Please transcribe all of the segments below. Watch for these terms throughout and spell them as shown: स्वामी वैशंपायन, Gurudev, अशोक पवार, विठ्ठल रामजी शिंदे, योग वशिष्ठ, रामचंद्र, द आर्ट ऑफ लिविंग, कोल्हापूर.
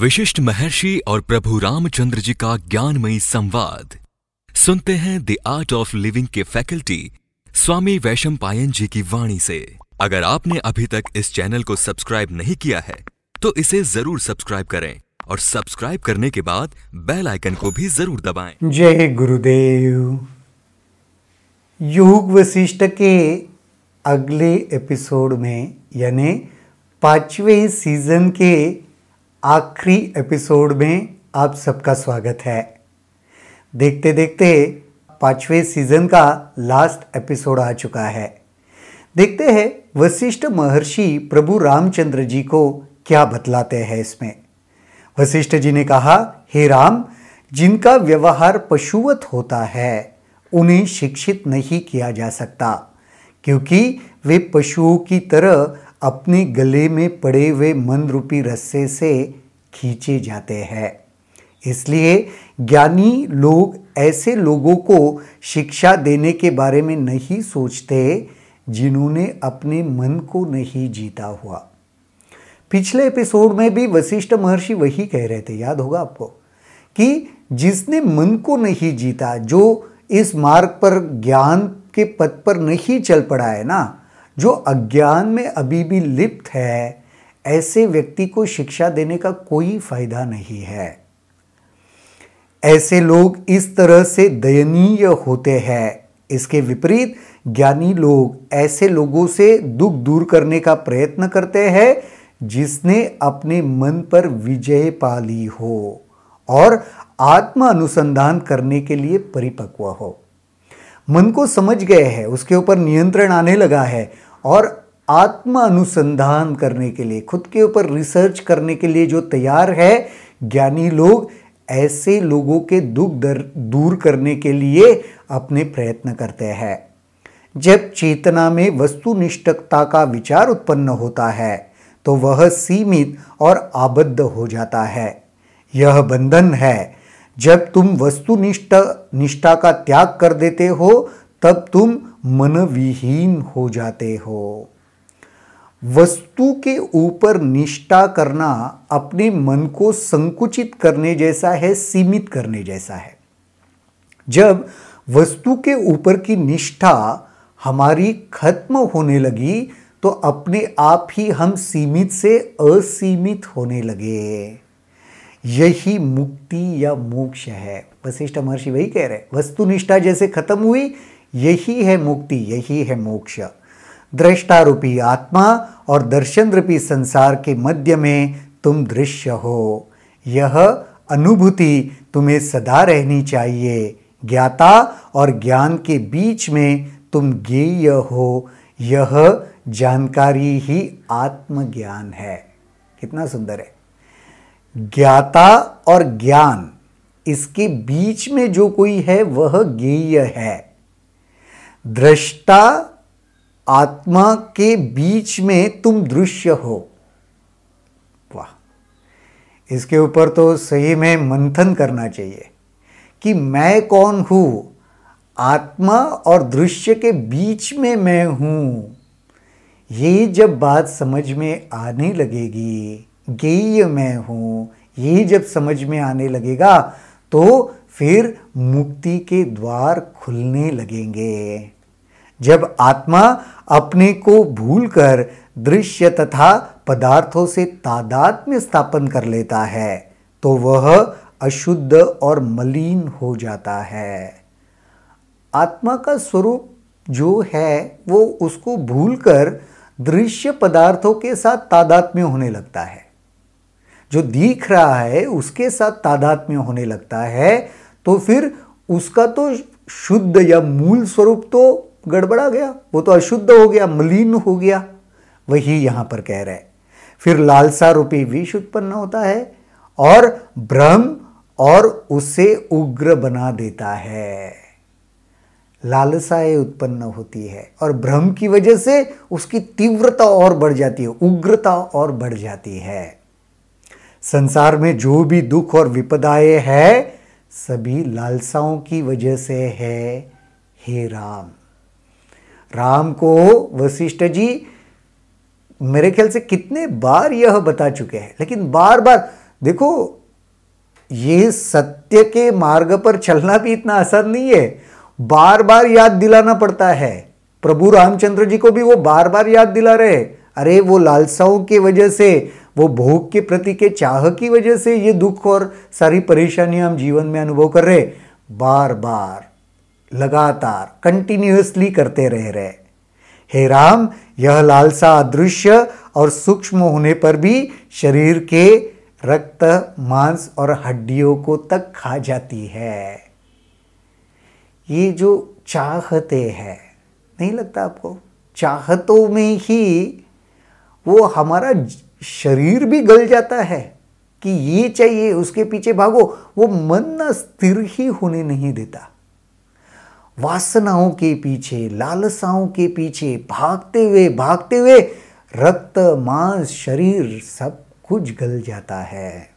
विशिष्ट महर्षि और प्रभु रामचंद्र जी का ज्ञानमयी संवाद सुनते हैं द आर्ट ऑफ लिविंग के फैकल्टी स्वामी वैशंपायन जी की वाणी से। अगर आपने अभी तक इस चैनल को सब्सक्राइब नहीं किया है तो इसे जरूर सब्सक्राइब करें और सब्सक्राइब करने के बाद बेल आइकन को भी जरूर दबाएं। जय गुरुदेव। योग वशिष्ठ के अगले एपिसोड में यानी 5वें सीजन के आखिरी एपिसोड में आप सबका स्वागत है। देखते देखते 5वें सीजन का लास्ट एपिसोड आ चुका है। देखते हैं वशिष्ठ महर्षि प्रभु रामचंद्र जी को क्या बतलाते हैं। इसमें वशिष्ठ जी ने कहा, हे राम, जिनका व्यवहार पशुवत होता है उन्हें शिक्षित नहीं किया जा सकता, क्योंकि वे पशुओं की तरह अपने गले में पड़े हुए मन रूपी रस्से से खींचे जाते हैं। इसलिए ज्ञानी लोग ऐसे लोगों को शिक्षा देने के बारे में नहीं सोचते जिन्होंने अपने मन को नहीं जीता हुआ। पिछले एपिसोड में भी वशिष्ठ महर्षि वही कह रहे थे, याद होगा आपको, कि जिसने मन को नहीं जीता, जो इस मार्ग पर ज्ञान के पथ पर नहीं चल पड़ा है ना, जो अज्ञान में अभी भी लिप्त है, ऐसे व्यक्ति को शिक्षा देने का कोई फायदा नहीं है। ऐसे लोग इस तरह से दयनीय होते हैं। इसके विपरीत ज्ञानी लोग ऐसे लोगों से दुख दूर करने का प्रयत्न करते हैं जिसने अपने मन पर विजय पा ली हो और आत्म अनुसंधान करने के लिए परिपक्व हो, मन को समझ गए हैं, उसके ऊपर नियंत्रण आने लगा है और आत्म अनुसंधान करने के लिए, खुद के ऊपर रिसर्च करने के लिए जो तैयार है। ज्ञानी लोग ऐसे लोगों के दुख दूर करने के लिए अपने प्रयत्न करते हैं। जब चेतना में वस्तुनिष्ठता का विचार उत्पन्न होता है तो वह सीमित और आबद्ध हो जाता है। यह बंधन है। जब तुम वस्तुनिष्ठा का त्याग कर देते हो तब तुम मन विहीन हो जाते हो। वस्तु के ऊपर निष्ठा करना अपने मन को संकुचित करने जैसा है, सीमित करने जैसा है। जब वस्तु के ऊपर की निष्ठा हमारी खत्म होने लगी तो अपने आप ही हम सीमित से असीमित होने लगे। यही मुक्ति या मोक्ष है। वशिष्ठ महर्षि वही कह रहे हैं, वस्तुनिष्ठा जैसे खत्म हुई, यही है मुक्ति, यही है मोक्ष। दृष्टारूपी आत्मा और दर्शन रूपी संसार के मध्य में तुम दृश्य हो। यह अनुभूति तुम्हें सदा रहनी चाहिए। ज्ञाता और ज्ञान के बीच में तुम ज्ञेय हो। यह जानकारी ही आत्मज्ञान है। कितना सुंदर है। ज्ञाता और ज्ञान, इसके बीच में जो कोई है वह ज्ञेय है। दृष्टा आत्मा के बीच में तुम दृश्य हो। वाह, इसके ऊपर तो सही में मंथन करना चाहिए कि मैं कौन हूँ। आत्मा और दृश्य के बीच में मैं हूँ, ये जब बात समझ में आने लगेगी, ज्ञेय मैं हूँ, ये जब समझ में आने लगेगा तो फिर मुक्ति के द्वार खुलने लगेंगे। जब आत्मा अपने को भूलकर दृश्य तथा पदार्थों से तादात्म्य स्थापन कर लेता है तो वह अशुद्ध और मलिन हो जाता है। आत्मा का स्वरूप जो है वो, उसको भूलकर दृश्य पदार्थों के साथ तादात्म्य होने लगता है। जो दिख रहा है उसके साथ तादात्म्य होने लगता है तो फिर उसका तो शुद्ध या मूल स्वरूप तो गड़बड़ा गया, वो तो अशुद्ध हो गया, मलिन हो गया। वही यहाँ पर कह रहे हैं। फिर लालसा रूपी विष उत्पन्न होता है और भ्रम, और उसे उग्र बना देता है। लालसाएं उत्पन्न होती है और भ्रम की वजह से उसकी तीव्रता और बढ़ जाती है, उग्रता और बढ़ जाती है। संसार में जो भी दुख और विपदाएं हैं सभी लालसाओं की वजह से है। हे राम, राम को वशिष्ठ जी मेरे ख्याल से कितने बार यह बता चुके हैं, लेकिन बार बार देखो, ये सत्य के मार्ग पर चलना भी इतना आसान नहीं है, बार बार याद दिलाना पड़ता है। प्रभु रामचंद्र जी को भी वो बार बार याद दिला रहे। अरे वो लालसाओं की वजह से, वो भोग के प्रति के चाह की वजह से ये दुख और सारी परेशानियां हम जीवन में अनुभव कर रहे। बार बार, लगातार, कंटिन्यूअसली करते रह रहे। हे राम, यह लालसा अदृश्य और सूक्ष्म होने पर भी शरीर के रक्त, मांस और हड्डियों को तक खा जाती है। ये जो चाहते हैं, नहीं लगता आपको, चाहतों में ही वो हमारा शरीर भी गल जाता है कि ये चाहिए, उसके पीछे भागो। वो मन ना स्थिर ही होने नहीं देता। वासनाओं के पीछे, लालसाओं के पीछे भागते हुए रक्त, मांस, शरीर सब कुछ गल जाता है।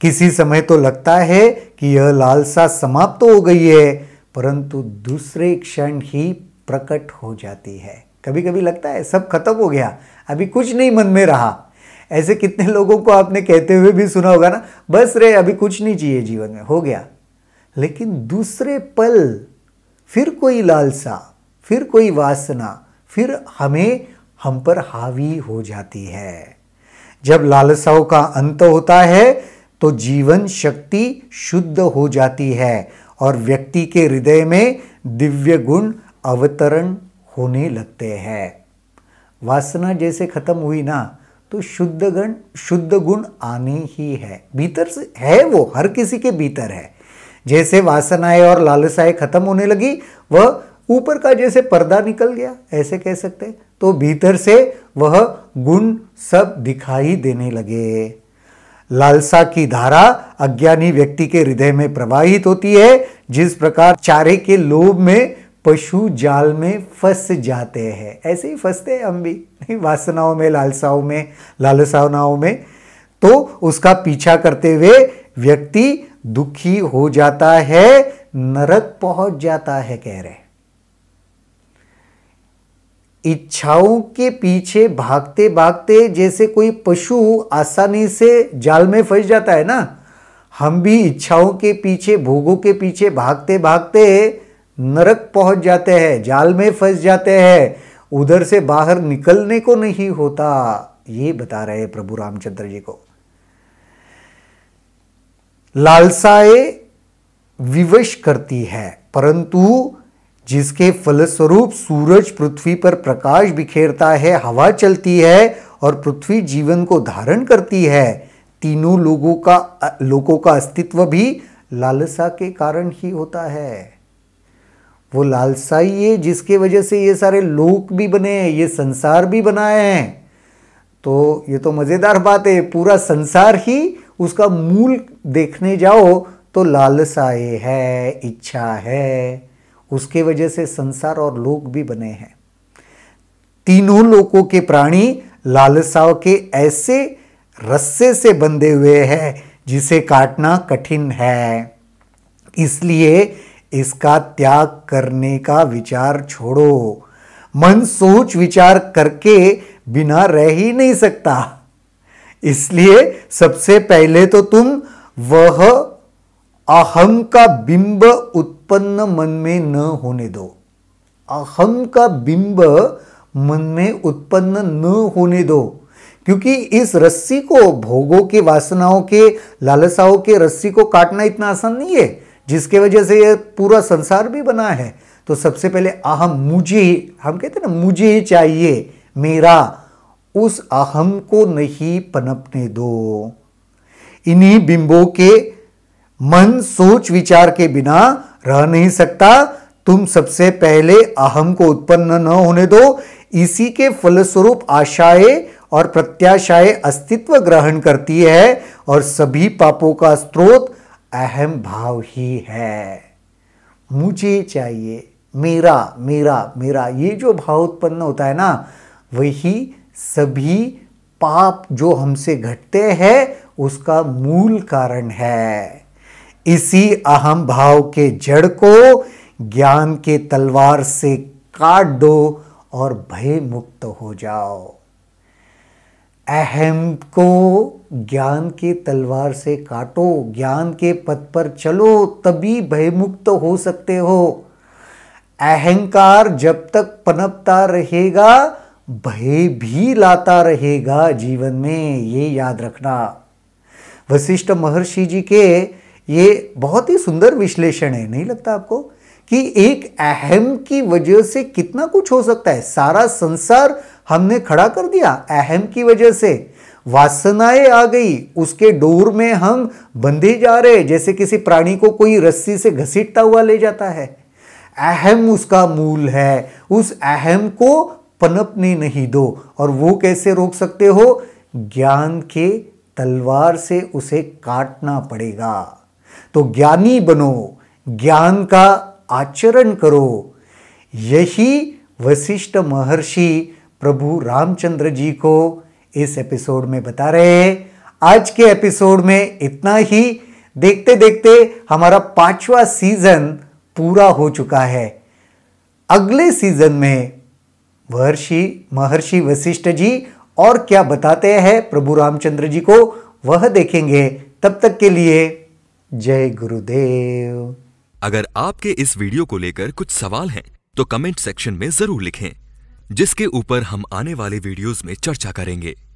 किसी समय तो लगता है कि यह लालसा समाप्त हो गई है, परंतु दूसरे क्षण ही प्रकट हो जाती है। कभी कभी लगता है सब खत्म हो गया, अभी कुछ नहीं मन में रहा। ऐसे कितने लोगों को आपने कहते हुए भी सुना होगा ना, बस रे अभी कुछ नहीं चाहिए जीवन में, हो गया। लेकिन दूसरे पल फिर कोई लालसा, फिर कोई वासना, फिर हमें, हम पर हावी हो जाती है। जब लालसाओं का अंत होता है तो जीवन शक्ति शुद्ध हो जाती है और व्यक्ति के हृदय में दिव्य गुण अवतरण होने लगते हैं। वासना जैसे खत्म हुई ना, तो शुद्ध गुण आने ही है, भीतर से है, वो हर किसी के भीतर है। जैसे वासनाएं और लालसाएं खत्म होने लगी, वह ऊपर का जैसे पर्दा निकल गया, ऐसे कह सकते, तो भीतर से वह गुण सब दिखाई देने लगे। लालसा की धारा अज्ञानी व्यक्ति के हृदय में प्रवाहित होती है, जिस प्रकार चारे के लोभ में पशु जाल में फंस जाते हैं, ऐसे ही फंसते हैं हम भी वासनाओं में, लालसाओं में। तो उसका पीछा करते हुए व्यक्ति दुखी हो जाता है, नरक पहुंच जाता है। कह रहे, इच्छाओं के पीछे भागते भागते जैसे कोई पशु आसानी से जाल में फंस जाता है ना, हम भी इच्छाओं के पीछे, भोगों के पीछे भागते भागते नरक पहुंच जाते हैं, जाल में फंस जाते हैं, उधर से बाहर निकलने को नहीं होता। ये बता रहे हैं प्रभु रामचंद्र जी को। लालसाएं विवश करती है, परंतु जिसके फलस्वरूप सूरज पृथ्वी पर प्रकाश बिखेरता है, हवा चलती है और पृथ्वी जीवन को धारण करती है। तीनों लोगों का अस्तित्व भी लालसा के कारण ही होता है। वो लालसा ही है जिसके वजह से ये सारे लोक भी बने हैं, ये संसार भी बनाए हैं। तो ये तो मज़ेदार बात है, पूरा संसार ही उसका मूल देखने जाओ तो लालसाएं है, इच्छा है, उसके वजह से संसार और लोक भी बने हैं। तीनों लोकों के प्राणी लालसाओं के ऐसे रस्से से बंधे हुए हैं जिसे काटना कठिन है। इसलिए इसका त्याग करने का विचार छोड़ो। मन सोच विचार करके बिना रह ही नहीं सकता। इसलिए सबसे पहले तो तुम वह अहम का बिंब उत्पन्न मन में न होने दो। अहम का बिंब मन में उत्पन्न न होने दो, क्योंकि इस रस्सी को, भोगों के, वासनाओं के, लालसाओं के रस्सी को काटना इतना आसान नहीं है, जिसके वजह से यह पूरा संसार भी बना है। तो सबसे पहले अहम, मुझे, हम कहते हैं ना, मुझे चाहिए, मेरा, उस अहम को नहीं पनपने दो। इन्हीं बिंबों के, मन सोच विचार के बिना रह नहीं सकता। तुम सबसे पहले अहम को उत्पन्न न होने दो। इसी के फलस्वरूप आशाएं और प्रत्याशाएं अस्तित्व ग्रहण करती है और सभी पापों का स्रोत अहम भाव ही है। मुझे चाहिए, मेरा मेरा मेरा, ये जो भाव उत्पन्न होता है ना, वही सभी पाप जो हमसे घटते हैं उसका मूल कारण है। इसी अहम भाव के जड़ को ज्ञान के तलवार से काट दो और भय मुक्त हो जाओ। अहम को ज्ञान के तलवार से काटो, ज्ञान के पथ पर चलो, तभी भयमुक्त हो सकते हो। अहंकार जब तक पनपता रहेगा भय भी लाता रहेगा जीवन में, ये याद रखना। वशिष्ठ महर्षि जी के ये बहुत ही सुंदर विश्लेषण है, नहीं लगता आपको, कि एक अहम की वजह से कितना कुछ हो सकता है। सारा संसार हमने खड़ा कर दिया अहम की वजह से, वासनाएं आ गई, उसके डोर में हम बंधे जा रहे, जैसे किसी प्राणी को कोई रस्सी से घसीटता हुआ ले जाता है। अहम उसका मूल है, उस अहम को पनपने नहीं दो। और वो कैसे रोक सकते हो? ज्ञान के तलवार से उसे काटना पड़ेगा। तो ज्ञानी बनो, ज्ञान का आचरण करो। यही वशिष्ठ महर्षि प्रभु रामचंद्र जी को इस एपिसोड में बता रहे हैं। आज के एपिसोड में इतना ही। देखते देखते हमारा 5वां सीजन पूरा हो चुका है। अगले सीजन में महर्षि वशिष्ठ जी और क्या बताते हैं प्रभु रामचंद्र जी को, वह देखेंगे। तब तक के लिए जय गुरुदेव। अगर आपके इस वीडियो को लेकर कुछ सवाल हैं तो कमेंट सेक्शन में जरूर लिखें, जिसके ऊपर हम आने वाले वीडियोस में चर्चा करेंगे।